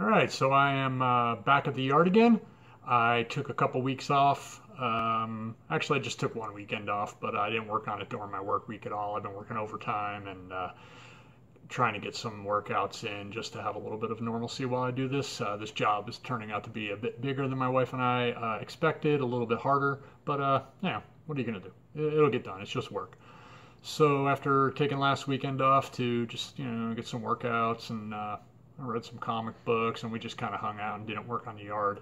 All right, so I am back at the yard again. I took a couple weeks off. Actually, I just took one weekend off, but I didn't work on it during my work week at all. I've been working overtime and trying to get some workouts in just to have a little bit of normalcy while I do this. This job is turning out to be a bit bigger than my wife and I expected, a little bit harder, but yeah, what are you gonna do? It'll get done, it's just work. So after taking last weekend off to just, you know, get some workouts and I read some comic books, and we just kind of hung out and didn't work on the yard.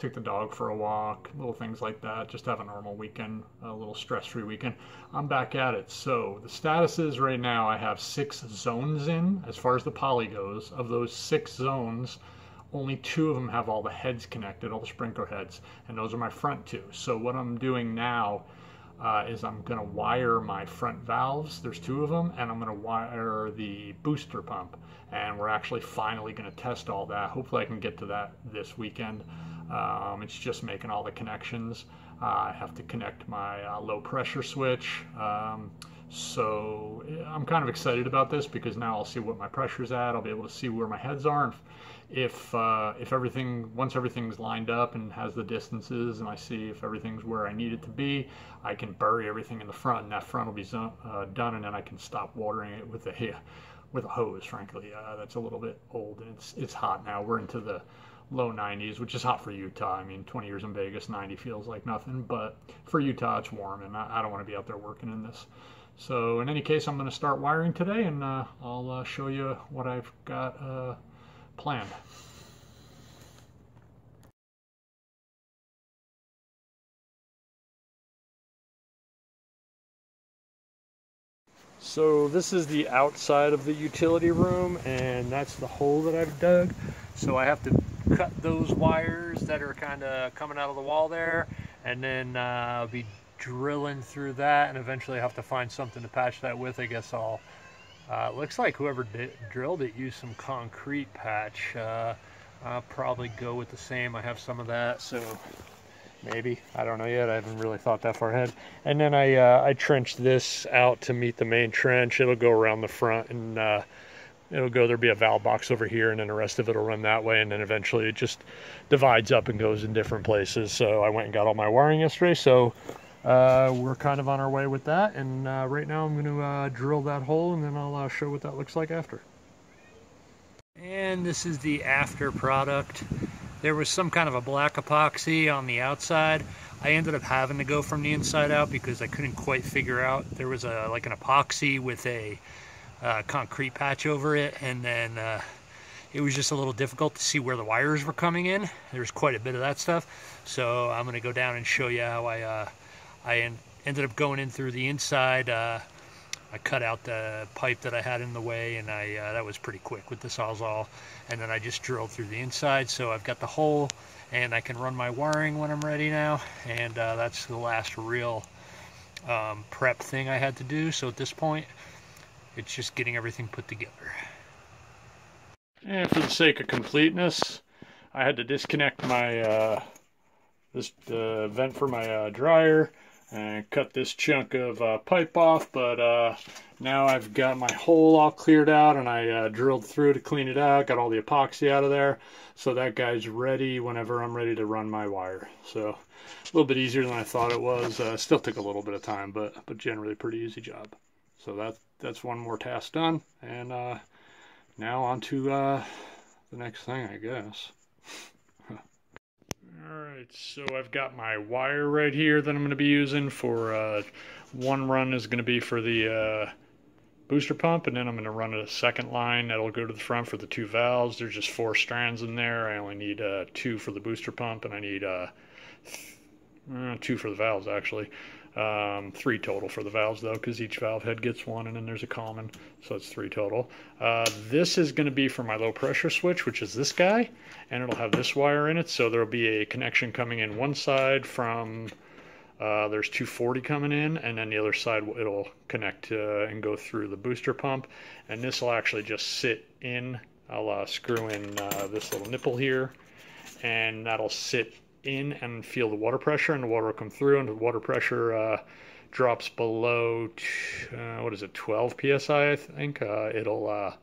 Took the dog for a walk, little things like that. Just have a normal weekend, a little stress-free weekend. I'm back at it. So the status is right now I have 6 zones in, as far as the poly goes. Of those 6 zones, only 2 of them have all the heads connected, all the sprinkler heads, and those are my front 2. So what I'm doing now is I'm going to wire my front valves. There's 2 of them, and I'm going to wire the booster pump, and we're actually finally going to test all that. Hopefully I can get to that this weekend. It's just making all the connections. I have to connect my low pressure switch, so I'm kind of excited about this because now I'll see what my pressure's at. I'll be able to see where my heads are, and if everything, once everything's lined up and has the distances and I see if everything's where I need it to be, I can bury everything in the front, and that front will be done, and then I can stop watering it with a hose. Frankly, that's a little bit old, and it's hot now. We're into the low 90s, which is hot for Utah. I mean, 20 years in Vegas, 90 feels like nothing, but for Utah it's warm, and I don't want to be out there working in this. So in any case, I'm going to start wiring today, and I'll show you what I've got planned. So this is the outside of the utility room, and that's the hole that I've dug. So I have to cut those wires that are kind of coming out of the wall there, and then I'll be drilling through that, and eventually have to find something to patch that with. I guess I'll, it looks like whoever drilled it used some concrete patch. I'll probably go with the same. I have some of that, so maybe, I don't know yet. I haven't really thought that far ahead. And then I trenched this out to meet the main trench. It'll go around the front, and it'll go, there'll be a valve box over here, and then the rest of it will run that way, and then eventually it just divides up and goes in different places. So I went and got all my wiring yesterday, so we're kind of on our way with that, and right now I'm going to drill that hole, and then I'll show what that looks like after. And this is the after product. There was some kind of a black epoxy on the outside. I ended up having to go from the inside out because I couldn't quite figure out. There was a, like, an epoxy with a concrete patch over it, and then it was just a little difficult to see where the wires were coming in. There's quite a bit of that stuff, so I'm gonna go down and show you how I ended up going in through the inside. I cut out the pipe that I had in the way, and that was pretty quick with the Sawzall, and then I just drilled through the inside, so I've got the hole, and I can run my wiring when I'm ready now, and that's the last real prep thing I had to do. So at this point, it's just getting everything put together. And for the sake of completeness, I had to disconnect my vent for my dryer and cut this chunk of pipe off, but now I've got my hole all cleared out, and I drilled through to clean it out, got all the epoxy out of there, so that guy's ready whenever I'm ready to run my wire. So a little bit easier than I thought it was. Still took a little bit of time, but generally pretty easy job. So that's one more task done, and now on to the next thing, I guess. Alright, so I've got my wire right here that I'm going to be using for one run is going to be for the booster pump, and then I'm going to run a second line that'll go to the front for the 2 valves. There's just 4 strands in there. I only need 2 for the booster pump, and I need 2 for the valves, actually. 3 total for the valves, though, because each valve head gets 1, and then there's a common, so it's 3 total. This is going to be for my low pressure switch, which is this guy, and it'll have this wire in it, so there'll be a connection coming in one side from there's 240 coming in, and then the other side it'll connect and go through the booster pump, and this will actually just sit in. I'll screw in this little nipple here, and that'll sit in and feel the water pressure, and the water will come through, and the water pressure drops below 12 psi, I think. It'll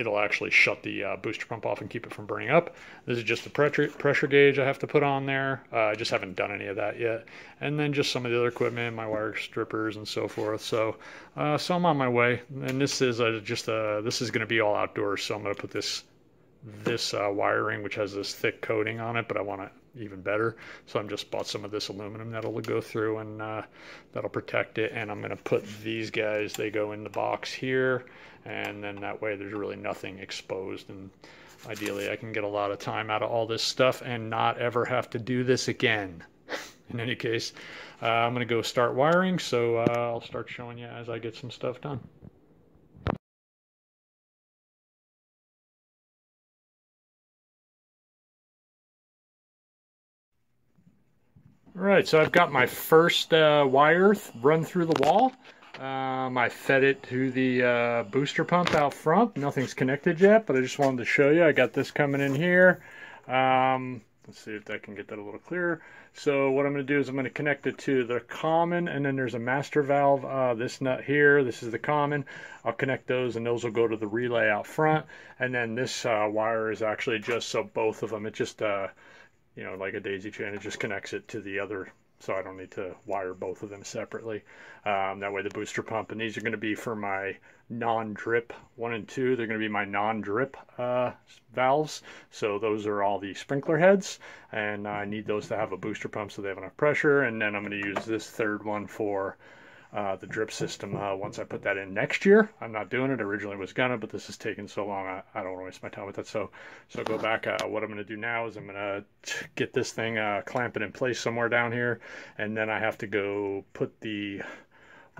it'll actually shut the booster pump off and keep it from burning up. This is just the pressure gauge I have to put on there. I just haven't done any of that yet. And then just some of the other equipment, my wire strippers and so forth. So, so I'm on my way. And this is this is going to be all outdoors. So I'm going to put this wiring, which has this thick coating on it, but I want it even better. So I've just bought some of this aluminum that'll go through and that'll protect it. And I'm going to put these guys, they go in the box here, and then that way there's really nothing exposed. And ideally I can get a lot of time out of all this stuff and not ever have to do this again. In any case, I'm going to go start wiring. So I'll start showing you as I get some stuff done. All right, so I've got my first wire run through the wall. I fed it to the booster pump out front. Nothing's connected yet, but I just wanted to show you. I got this coming in here. Let's see if I can get that a little clearer. So what I'm going to do is I'm going to connect it to the common, and then there's a master valve, this nut here, this is the common. I'll connect those, and those will go to the relay out front. And then this wire is actually just, so both of them, it just... you know, like a daisy chain, it just connects it to the other, so I don't need to wire both of them separately. That way the booster pump, and these are going to be for my non-drip 1 and 2. They're going to be my non-drip valves. So those are all the sprinkler heads, and I need those to have a booster pump so they have enough pressure. And then I'm going to use this third one for the drip system once I put that in next year. I'm not doing it. I originally was gonna, but this has taken so long, I don't want to waste my time with that. So go back. What I'm gonna do now is I'm gonna get this thing, clamp it in place somewhere down here, and then I have to go put the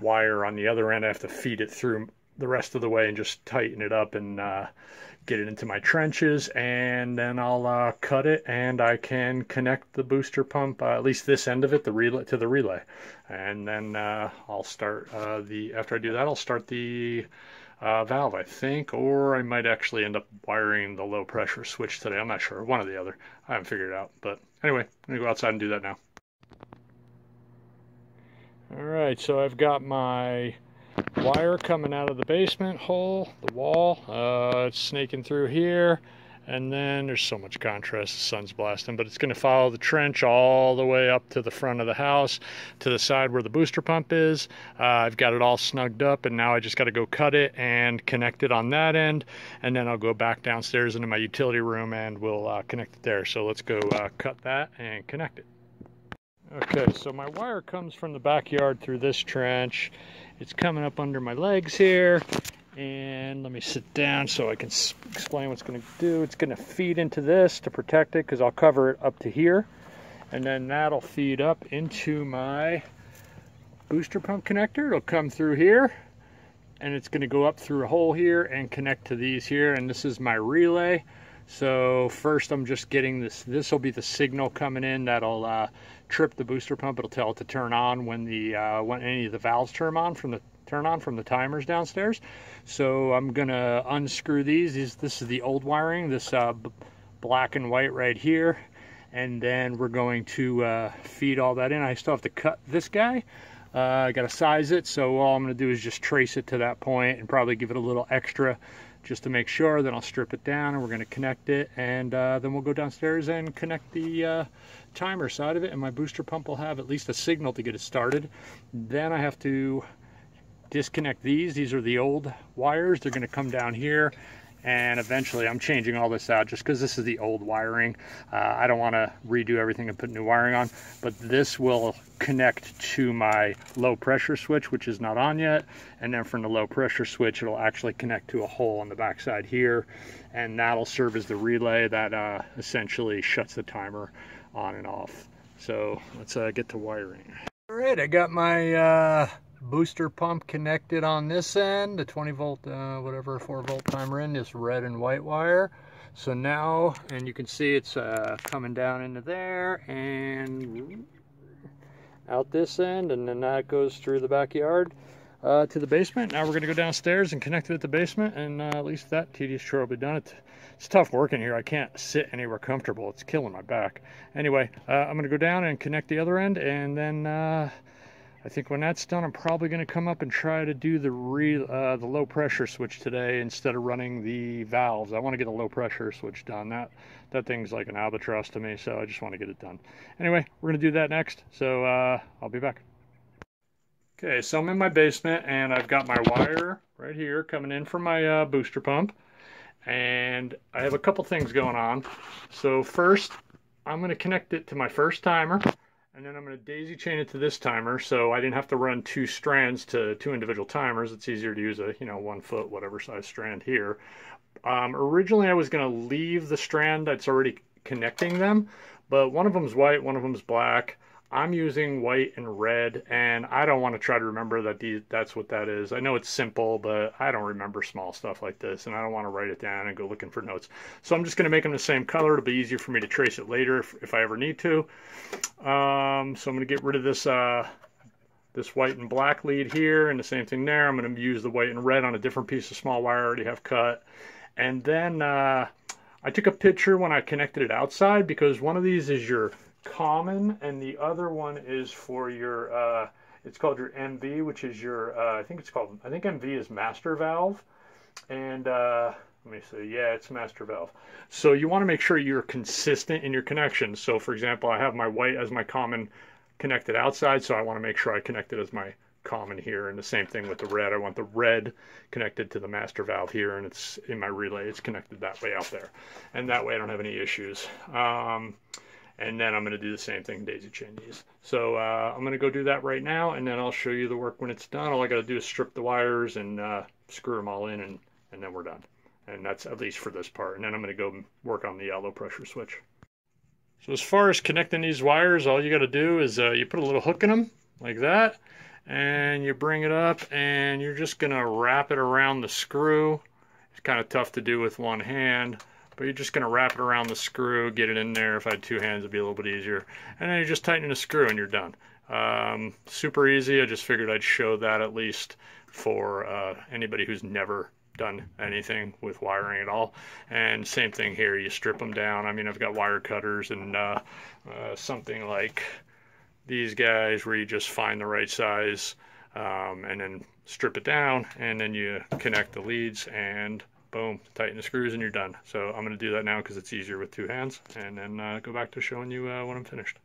wire on the other end. I have to feed it through the rest of the way and just tighten it up and get it into my trenches, and then I'll cut it, and I can connect the booster pump, at least this end of it, to the relay, and then I'll start after I do that, I'll start the valve, I think, or I might actually end up wiring the low pressure switch today. I'm not sure, one or the other. I haven't figured it out, but anyway, I'm gonna go outside and do that now. All right, so I've got my wire coming out of the basement hole, the wall. It's snaking through here, and then there's so much contrast, the sun's blasting, but it's going to follow the trench all the way up to the front of the house, to the side where the booster pump is. I've got it all snugged up, and now I just got to go cut it and connect it on that end, and then I'll go back downstairs into my utility room, and we'll connect it there. So let's go cut that and connect it. Okay, so my wire comes from the backyard through this trench. It's coming up under my legs here, and let me sit down so I can explain what's going to do. It's going to feed into this to protect it, because I'll cover it up to here, and then that'll feed up into my booster pump connector. It'll come through here, and it's going to go up through a hole here and connect to these here, and this is my relay. So first I'm just getting this will be the signal coming in that'll trip the booster pump. It'll tell it to turn on when the when any of the valves turn on from the timers downstairs. So I'm gonna unscrew these. This is the old wiring, this black and white right here, and then we're going to feed all that in. I still have to cut this guy. I gotta size it, so all I'm gonna do is just trace it to that point and probably give it a little extra just to make sure. Then I'll strip it down, and we're going to connect it, and then we'll go downstairs and connect the timer side of it, and my booster pump will have at least a signal to get it started. Then I have to disconnect these. These are the old wires. They're going to come down here, and eventually I'm changing all this out just because this is the old wiring. I don't want to redo everything and put new wiring on, but this will connect to my low pressure switch, which is not on yet, and then from the low pressure switch it'll actually connect to a hole on the backside here, and that'll serve as the relay that essentially shuts the timer on and off. So let's get to wiring. All right, I got my booster pump connected on this end, the 20 volt whatever 4 volt timer in this red and white wire. So now, and you can see it's coming down into there and out this end, and then that goes through the backyard to the basement. Now we're going to go downstairs and connect it at the basement, and at least that tedious chore will be done. It's tough working here. I can't sit anywhere comfortable. It's killing my back. Anyway, I'm going to go down and connect the other end, and then I think when that's done, I'm probably going to come up and try to do the low pressure switch today instead of running the valves. I want to get a low pressure switch done. That thing's like an albatross to me, so I just want to get it done. Anyway, we're going to do that next, so I'll be back. Okay, so I'm in my basement, and I've got my wire right here coming in from my booster pump, and I have a couple things going on. So first, I'm going to connect it to my first timer. And then I'm going to daisy chain it to this timer, so I didn't have to run two strands to two individual timers. It's easier to use a 1 foot whatever size strand here. Originally I was going to leave the strand that's already connecting them, but one of them's white, one of them's black. I'm using white and red, and I don't want to try to remember that that's what that is. I know it's simple, but I don't remember small stuff like this, and I don't want to write it down and go looking for notes. So I'm just going to make them the same color. It'll be easier for me to trace it later if I ever need to. So I'm going to get rid of this this white and black lead here, and the same thing there. I'm going to use the white and red on a different piece of small wire I already have cut. And then I took a picture when I connected it outside, because one of these is your common and the other one is for your it's called your MV, which is your I think MV is master valve, and let me see, yeah, it's master valve. So you want to make sure you're consistent in your connections. So for example, I have my white as my common connected outside, so I want to make sure I connect it as my common here, and the same thing with the red. I want the red connected to the master valve here, and it's in my relay, it's connected that way out there, and that way I don't have any issues. And then I'm going to do the same thing, daisy chain these. So I'm going to go do that right now, and then I'll show you the work when it's done. All I got to do is strip the wires and screw them all in, and then we're done. And that's at least for this part. And then I'm going to go work on the low pressure switch. So as far as connecting these wires, all you got to do is you put a little hook in them like that, and you bring it up, and you're just going to wrap it around the screw. It's kind of tough to do with one hand, but you're just going to wrap it around the screw, get it in there. If I had two hands, it'd be a little bit easier. And then you're just tightening the screw and you're done. Super easy. I just figured I'd show that at least for anybody who's never done anything with wiring at all. And same thing here. You strip them down. I mean, I've got wire cutters and something like these guys where you just find the right size and then strip it down, and then you connect the leads and boom, tighten the screws and you're done. So I'm going to do that now because it's easier with two hands, and then go back to showing you when I'm finished.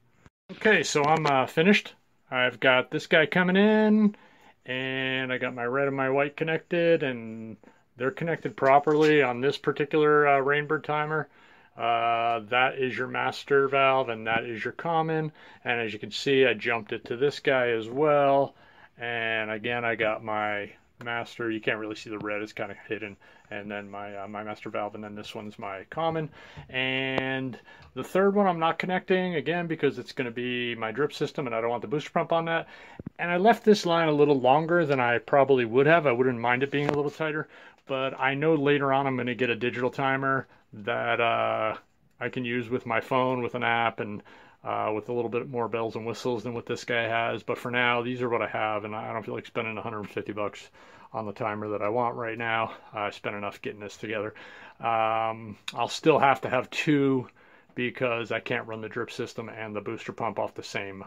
Okay, so I'm finished. I've got this guy coming in, and I got my red and my white connected, and they're connected properly on this particular Rainbird timer. That is your master valve and that is your common, and as you can see, I jumped it to this guy as well, and again I got my master. You can't really see the red, it's kind of hidden, and then my my master valve, and then this one's my common, and the third one I'm not connecting again because it's going to be my drip system and I don't want the booster pump on that. And I left this line a little longer than I probably would have. I wouldn't mind it being a little tighter, but I know later on I'm going to get a digital timer that I can use with my phone with an app, and with a little bit more bells and whistles than what this guy has. But for now, these are what I have, and I don't feel like spending 150 bucks on the timer that I want right now. I spent enough getting this together. I'll still have to have two because I can't run the drip system and the booster pump off the same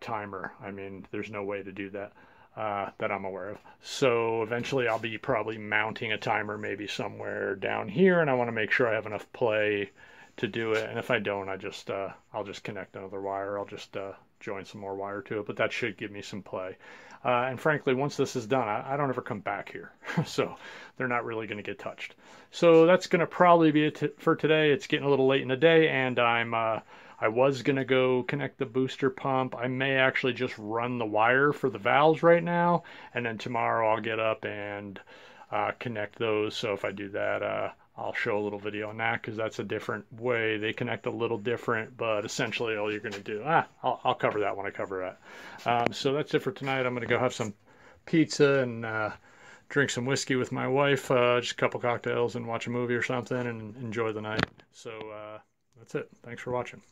timer. I mean, there's no way to do that that I'm aware of. So eventually I'll be probably mounting a timer maybe somewhere down here, and I want to make sure I have enough play to do it. And if I don't, I'll just connect another wire. I'll just join some more wire to it, but that should give me some play. And frankly, once this is done, I don't ever come back here. So they're not really going to get touched. So that's going to probably be it for today. It's getting a little late in the day, and I was going to go connect the booster pump. I may actually just run the wire for the valves right now, and then tomorrow I'll get up and connect those. So if I do that, I'll show a little video on that because that's a different way. They connect a little different, but essentially all you're going to do, I'll cover that when I cover that. So that's it for tonight. I'm going to go have some pizza and drink some whiskey with my wife, just a couple cocktails, and watch a movie or something and enjoy the night. So that's it. Thanks for watching.